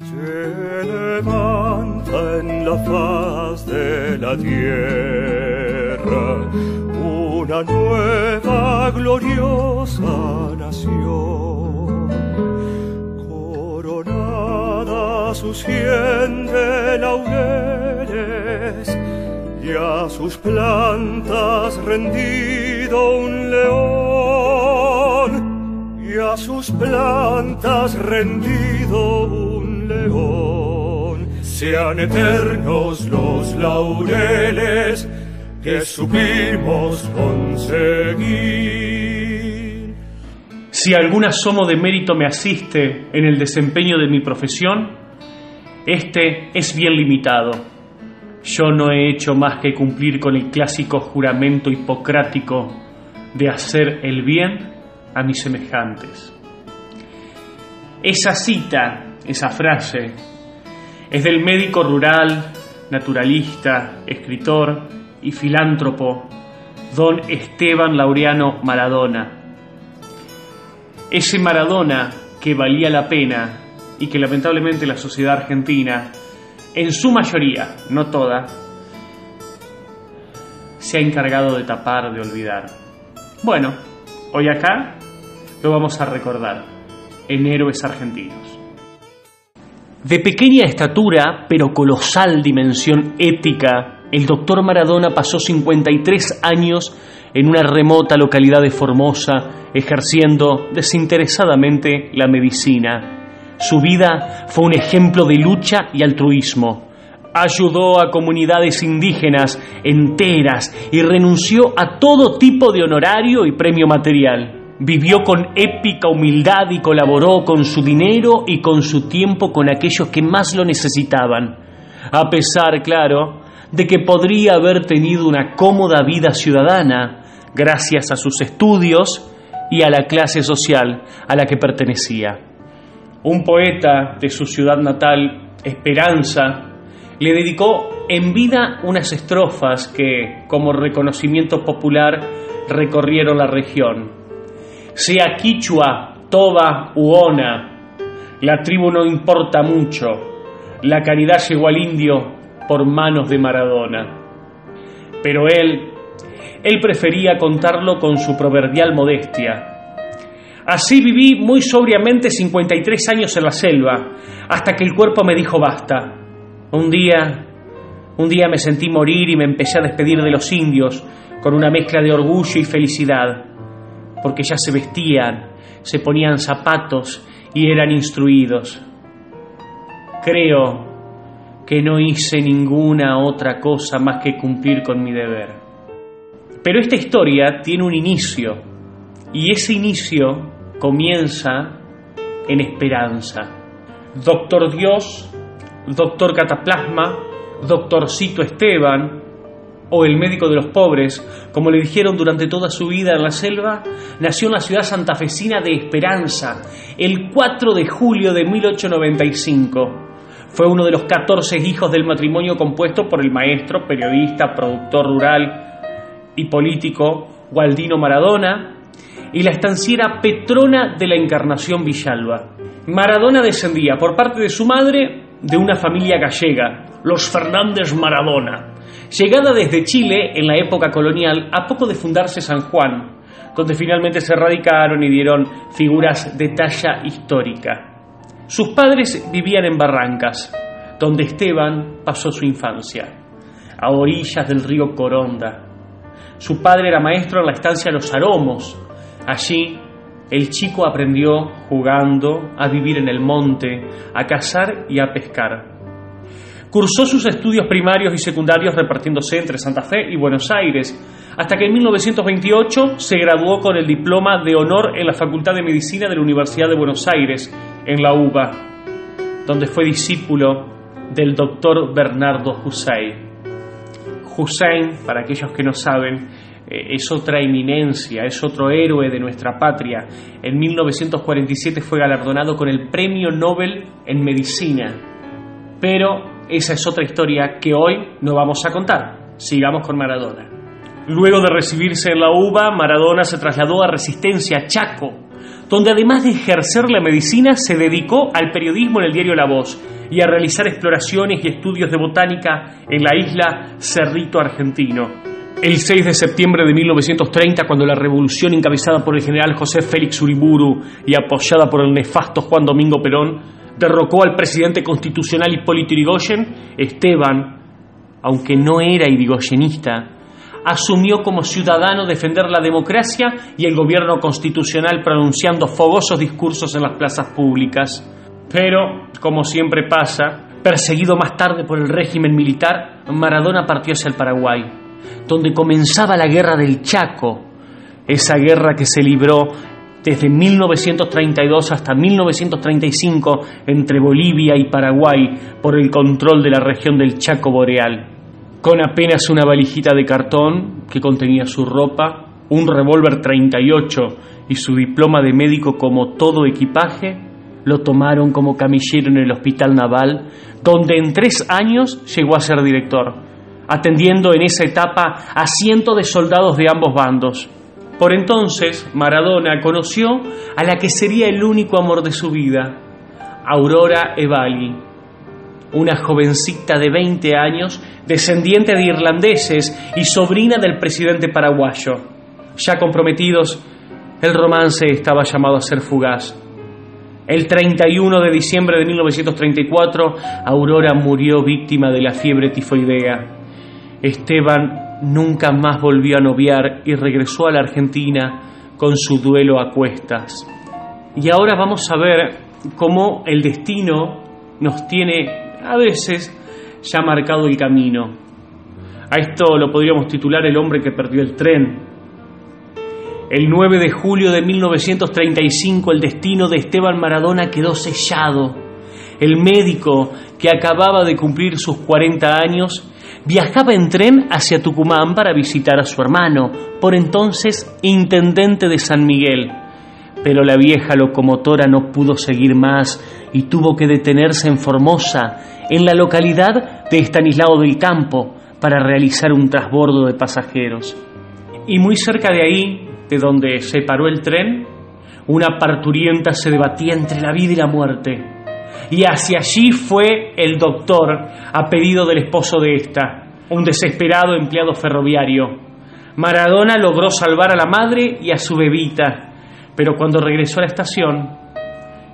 Se levanta en la faz de la tierra una nueva gloriosa nación, coronada a su cien de laureles y a sus plantas rendido un león, y a sus plantas rendido un león. Sean eternos los laureles que supimos conseguir. Si algún asomo de mérito me asiste en el desempeño de mi profesión, este es bien limitado. Yo no he hecho más que cumplir con el clásico juramento hipocrático de hacer el bien a mis semejantes. Esa cita, esa frase, es del médico rural, naturalista, escritor y filántropo don Esteban Laureano Maradona. Ese Maradona que valía la pena y que lamentablemente la sociedad argentina, en su mayoría, no toda, se ha encargado de tapar, de olvidar. Bueno, hoy acá lo vamos a recordar en Héroes Argentinos. De pequeña estatura, pero colosal dimensión ética, el doctor Maradona pasó 53 años en una remota localidad de Formosa, ejerciendo desinteresadamente la medicina. Su vida fue un ejemplo de lucha y altruismo. Ayudó a comunidades indígenas enteras y renunció a todo tipo de honorario y premio material. Vivió con épica humildad y colaboró con su dinero y con su tiempo con aquellos que más lo necesitaban. A pesar, claro, de que podría haber tenido una cómoda vida ciudadana gracias a sus estudios y a la clase social a la que pertenecía. Un poeta de su ciudad natal, Esperanza, le dedicó en vida unas estrofas que, como reconocimiento popular, recorrieron la región. Sea quichua, toba u ona, la tribu no importa mucho, la caridad llegó al indio por manos de Maradona. Pero él prefería contarlo con su proverbial modestia. Así viví muy sobriamente 53 años en la selva, hasta que el cuerpo me dijo basta. Un día me sentí morir y me empecé a despedir de los indios con una mezcla de orgullo y felicidad, porque ya se vestían, se ponían zapatos y eran instruidos. Creo que no hice ninguna otra cosa más que cumplir con mi deber. Pero esta historia tiene un inicio, y ese inicio comienza en Esperanza. Doctor Dios, Doctor Cataplasma, Doctorcito Esteban, o el médico de los pobres, como le dijeron durante toda su vida en la selva, nació en la ciudad santafesina de Esperanza, el 4 de julio de 1895. Fue uno de los 14 hijos del matrimonio compuesto por el maestro, periodista, productor rural y político Waldino Maradona y la estanciera Petrona de la Encarnación Villalba. Maradona descendía, por parte de su madre, de una familia gallega, los Fernández Maradona, llegada desde Chile en la época colonial a poco de fundarse San Juan, donde finalmente se radicaron y dieron figuras de talla histórica. Sus padres vivían en Barrancas, donde Esteban pasó su infancia, a orillas del río Coronda. Su padre era maestro en la estancia Los Aromos. Allí, el chico aprendió, jugando, a vivir en el monte, a cazar y a pescar. Cursó sus estudios primarios y secundarios repartiéndose entre Santa Fe y Buenos Aires, hasta que en 1928 se graduó con el diploma de honor en la Facultad de Medicina de la Universidad de Buenos Aires, en la UBA, donde fue discípulo del doctor Bernardo Hussein. Hussein, para aquellos que no saben, es otra eminencia, es otro héroe de nuestra patria. En 1947 fue galardonado con el Premio Nobel en Medicina. Pero esa es otra historia que hoy no vamos a contar. Sigamos con Maradona. Luego de recibirse en la UBA, Maradona se trasladó a Resistencia, Chaco, donde además de ejercer la medicina se dedicó al periodismo en el diario La Voz y a realizar exploraciones y estudios de botánica en la isla Cerrito Argentino. El 6 de septiembre de 1930, cuando la revolución encabezada por el general José Félix Uriburu y apoyada por el nefasto Juan Domingo Perón derrocó al presidente constitucional Hipólito Irigoyen, Esteban, aunque no era irigoyenista, asumió como ciudadano defender la democracia y el gobierno constitucional, pronunciando fogosos discursos en las plazas públicas. Pero, como siempre pasa, perseguido más tarde por el régimen militar, Maradona partió hacia el Paraguay, donde comenzaba la Guerra del Chaco, esa guerra que se libró desde 1932 hasta 1935 entre Bolivia y Paraguay por el control de la región del Chaco Boreal. Con apenas una valijita de cartón que contenía su ropa, un revólver 38 y su diploma de médico como todo equipaje, lo tomaron como camillero en el Hospital Naval, donde en 3 años llegó a ser director, atendiendo en esa etapa a cientos de soldados de ambos bandos. Por entonces, Maradona conoció a la que sería el único amor de su vida, Aurora Evali, una jovencita de 20 años, descendiente de irlandeses y sobrina del presidente paraguayo. Ya comprometidos, el romance estaba llamado a ser fugaz. El 31 de diciembre de 1934, Aurora murió víctima de la fiebre tifoidea. Esteban nunca más volvió a noviar y regresó a la Argentina con su duelo a cuestas. Y ahora vamos a ver cómo el destino nos tiene a veces ya marcado el camino. A esto lo podríamos titular El hombre que perdió el tren. El 9 de julio de 1935 el destino de Esteban Maradona quedó sellado. El médico, que acababa de cumplir sus 40 años, viajaba en tren hacia Tucumán para visitar a su hermano, por entonces intendente de San Miguel. Pero la vieja locomotora no pudo seguir más y tuvo que detenerse en Formosa, en la localidad de Estanislao del Campo, para realizar un transbordo de pasajeros. Y muy cerca de ahí, de donde se paró el tren, una parturienta se debatía entre la vida y la muerte. Y hacia allí fue el doctor, a pedido del esposo de esta, un desesperado empleado ferroviario. Maradona logró salvar a la madre y a su bebita, pero cuando regresó a la estación,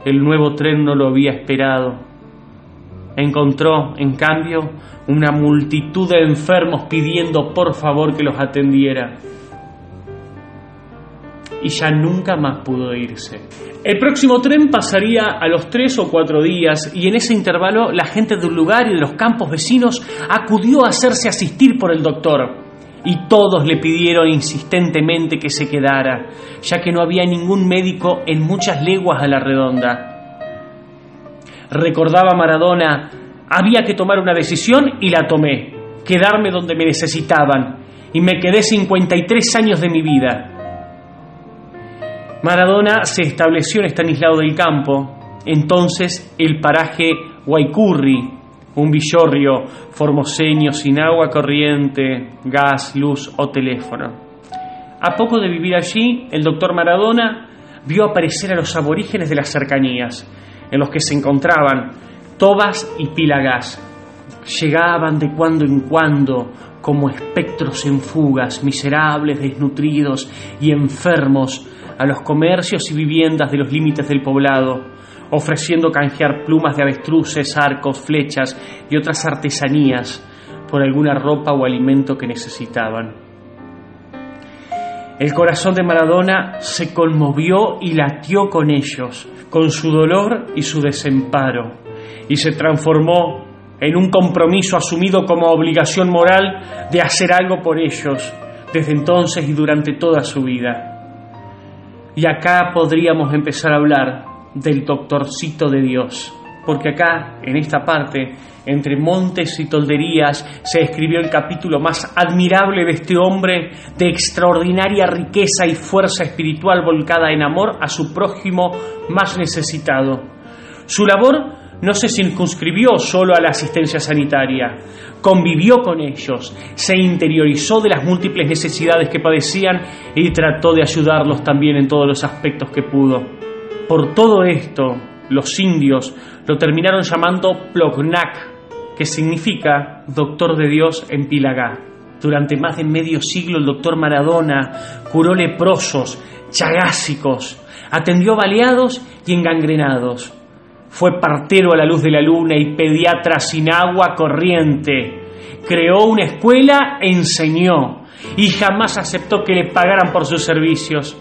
el nuevo tren no lo había esperado. Encontró, en cambio, una multitud de enfermos pidiendo por favor que los atendiera. Y ya nunca más pudo irse. El próximo tren pasaría a los 3 o 4 días, y en ese intervalo la gente de un lugar y de los campos vecinos acudió a hacerse asistir por el doctor. Y todos le pidieron insistentemente que se quedara, ya que no había ningún médico en muchas leguas a la redonda. Recordaba Maradona: había que tomar una decisión y la tomé, quedarme donde me necesitaban, y me quedé 53 años de mi vida. Maradona se estableció en Estanislao del Campo, entonces el paraje Huaycurri, un villorrio formoseño sin agua corriente, gas, luz o teléfono. A poco de vivir allí, el doctor Maradona vio aparecer a los aborígenes de las cercanías, en los que se encontraban Tobas y Pilagás. Llegaban de cuando en cuando como espectros en fugas, miserables, desnutridos y enfermos, a los comercios y viviendas de los límites del poblado, ofreciendo canjear plumas de avestruces, arcos, flechas y otras artesanías por alguna ropa o alimento que necesitaban. El corazón de Maradona se conmovió y latió con ellos, con su dolor y su desamparo, y se transformó en un compromiso asumido como obligación moral de hacer algo por ellos, desde entonces y durante toda su vida. Y acá podríamos empezar a hablar del doctorcito de Dios, porque acá, en esta parte, entre montes y tolderías, se escribió el capítulo más admirable de este hombre de extraordinaria riqueza y fuerza espiritual volcada en amor a su prójimo más necesitado. Su labor no se circunscribió solo a la asistencia sanitaria, convivió con ellos, se interiorizó de las múltiples necesidades que padecían y trató de ayudarlos también en todos los aspectos que pudo. Por todo esto, los indios lo terminaron llamando Plognac, que significa Doctor de Dios en Pilagá. Durante más de medio siglo el doctor Maradona curó leprosos, chagásicos, atendió baleados y engangrenados. Fue partero a la luz de la luna y pediatra sin agua corriente. Creó una escuela, enseñó y jamás aceptó que le pagaran por sus servicios.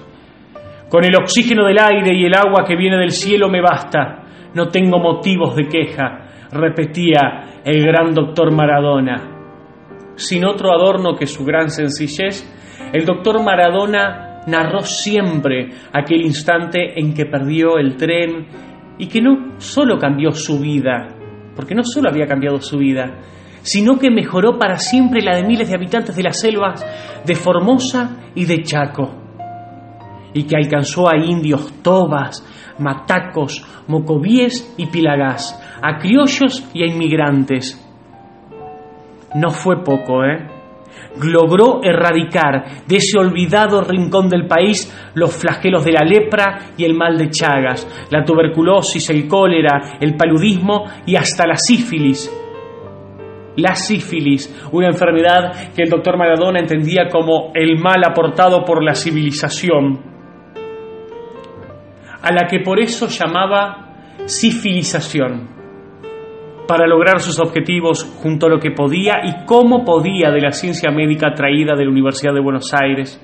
Con el oxígeno del aire y el agua que viene del cielo me basta. No tengo motivos de queja, repetía el gran doctor Maradona. Sin otro adorno que su gran sencillez, el doctor Maradona narró siempre aquel instante en que perdió el tren y que no solo cambió su vida, porque no solo había cambiado su vida, sino que mejoró para siempre la de miles de habitantes de las selvas de Formosa y de Chaco, y que alcanzó a indios tobas, matacos, mocovíes y pilagás, a criollos y a inmigrantes. No fue poco, Logró erradicar de ese olvidado rincón del país los flagelos de la lepra y el mal de Chagas, la tuberculosis, el cólera, el paludismo y hasta la sífilis. La sífilis, una enfermedad que el doctor Maradona entendía como el mal aportado por la civilización, a la que por eso llamaba sifilización, para lograr sus objetivos junto a lo que podía y cómo podía de la ciencia médica traída de la Universidad de Buenos Aires,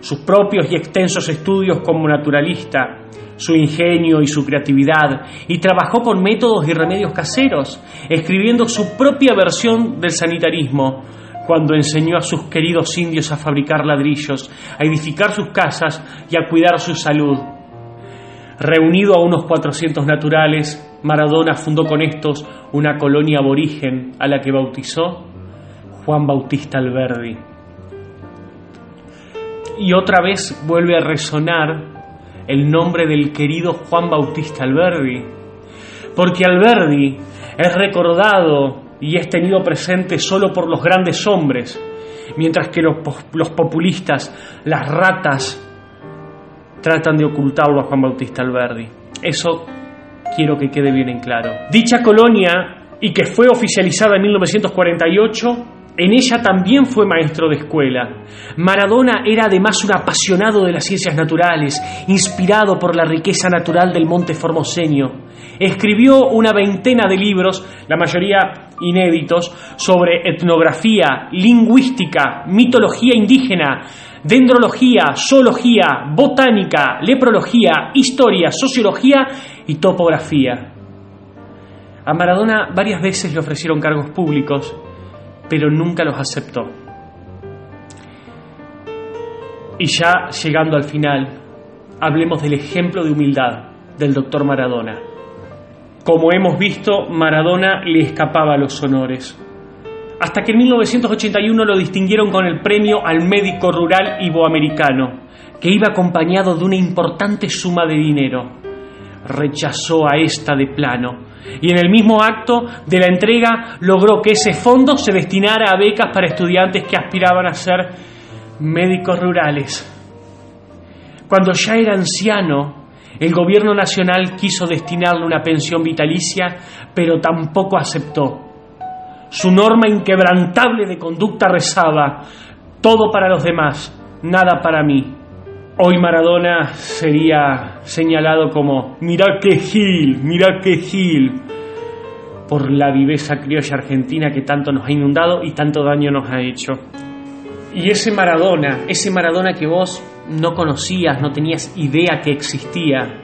sus propios y extensos estudios como naturalista, su ingenio y su creatividad, y trabajó con métodos y remedios caseros, escribiendo su propia versión del sanitarismo, cuando enseñó a sus queridos indios a fabricar ladrillos, a edificar sus casas y a cuidar su salud. Reunido a unos 400 naturales, Maradona fundó con estos una colonia aborigen a la que bautizó Juan Bautista Alberbi. Y otra vez vuelve a resonar el nombre del querido Juan Bautista Alberbi, porque Alberbi es recordado y es tenido presente solo por los grandes hombres, mientras que los populistas, las ratas, tratan de ocultarlo a Juan Bautista Alberbi. Eso quiero que quede bien en claro. Dicha colonia, y que fue oficializada en 1948, en ella también fue maestro de escuela. Maradona era además un apasionado de las ciencias naturales, inspirado por la riqueza natural del monte formoseño. Escribió una veintena de libros, la mayoría inéditos, sobre etnografía, lingüística, mitología indígena, dendrología, zoología, botánica, leprología, historia, sociología y topografía. A Maradona varias veces le ofrecieron cargos públicos, pero nunca los aceptó. Y ya llegando al final, hablemos del ejemplo de humildad del doctor Maradona. Como hemos visto, Maradona le escapaba los honores, hasta que en 1981 lo distinguieron con el premio al médico rural iboamericano, que iba acompañado de una importante suma de dinero. Rechazó a esta de plano, y en el mismo acto de la entrega logró que ese fondo se destinara a becas para estudiantes que aspiraban a ser médicos rurales. Cuando ya era anciano, el gobierno nacional quiso destinarle una pensión vitalicia, pero tampoco aceptó. Su norma inquebrantable de conducta rezaba: todo para los demás, nada para mí. Hoy Maradona sería señalado como mirá qué gil, por la viveza criolla argentina que tanto nos ha inundado y tanto daño nos ha hecho. Y ese Maradona que vos no conocías, no tenías idea que existía,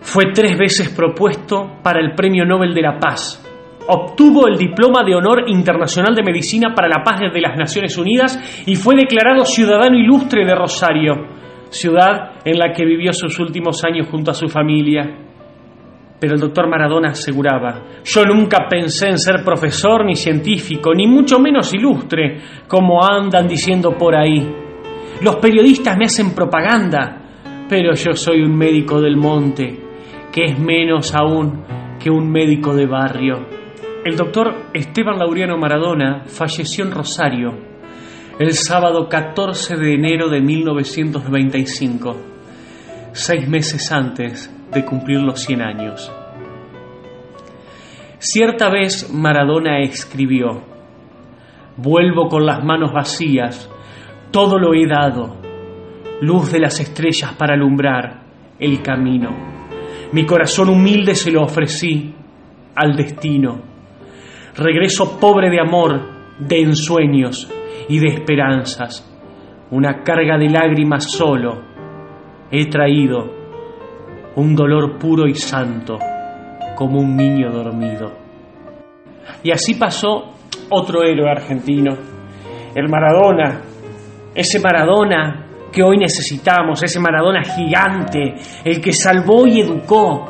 fue 3 veces propuesto para el Premio Nobel de la Paz. Obtuvo el diploma de honor internacional de medicina para la paz de las Naciones Unidas y fue declarado ciudadano ilustre de Rosario, ciudad en la que vivió sus últimos años junto a su familia. Pero el doctor Maradona aseguraba: yo nunca pensé en ser profesor ni científico, ni mucho menos ilustre, como andan diciendo por ahí. Los periodistas me hacen propaganda, pero yo soy un médico del monte, que es menos aún que un médico de barrio. El doctor Esteban Laureano Maradona falleció en Rosario el sábado 14 de enero de 1995, 6 meses antes de cumplir los 100 años. Cierta vez Maradona escribió: «Vuelvo con las manos vacías, todo lo he dado, luz de las estrellas para alumbrar el camino. Mi corazón humilde se lo ofrecí al destino. Regreso pobre de amor, de ensueños y de esperanzas. Una carga de lágrimas solo he traído, un dolor puro y santo, como un niño dormido». Y así pasó otro héroe argentino, el Maradona, ese Maradona que hoy necesitamos, ese Maradona gigante, el que salvó y educó,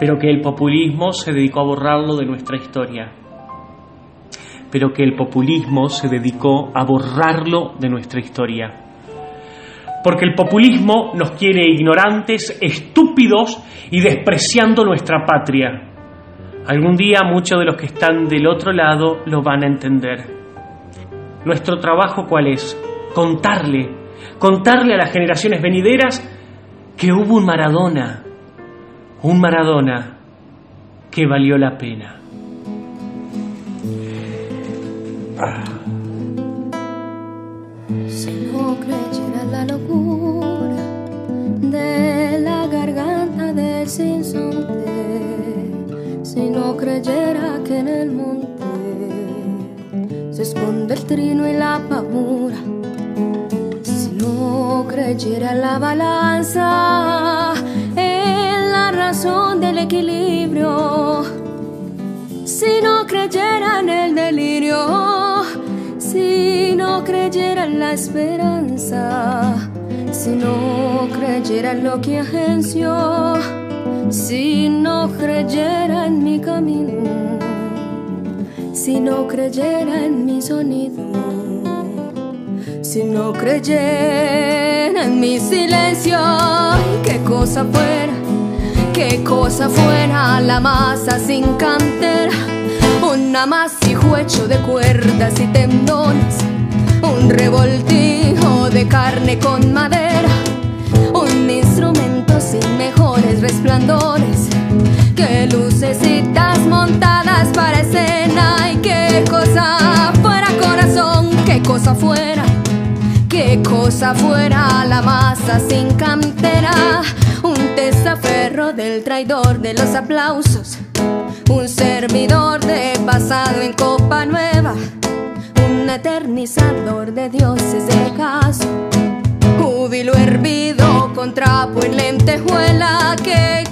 pero que el populismo se dedicó a borrarlo de nuestra historia, porque el populismo nos quiere ignorantes, estúpidos y despreciando nuestra patria. Algún día muchos de los que están del otro lado lo van a entender. ¿Nuestro trabajo cuál es? Contarle a las generaciones venideras que hubo un Maradona que valió la pena. Si no creyera la locura de la garganta del sinsonte, si no creyera que en el monte se esconde el trino y la pavura, si no creyera la balanza en la razón del equilibrio, si no creyera en el delirio, si no creyera en la esperanza, si no creyera en lo que agencio, si no creyera en mi camino, si no creyera en mi sonido, si no creyera en mi silencio, qué cosa fuera la masa sin cantera. Un amasijo hecho de cuerdas y tendones, un revoltijo de carne con madera, un instrumento sin mejores resplandores que lucecitas montadas para escena. Y qué cosa fuera, corazón, qué cosa fuera la masa sin cantera, un testaferro del traidor de los aplausos, un servidor de pasado en copa nueva, un eternizador de dioses de caso, júbilo hervido con trapo y lentejuela. Que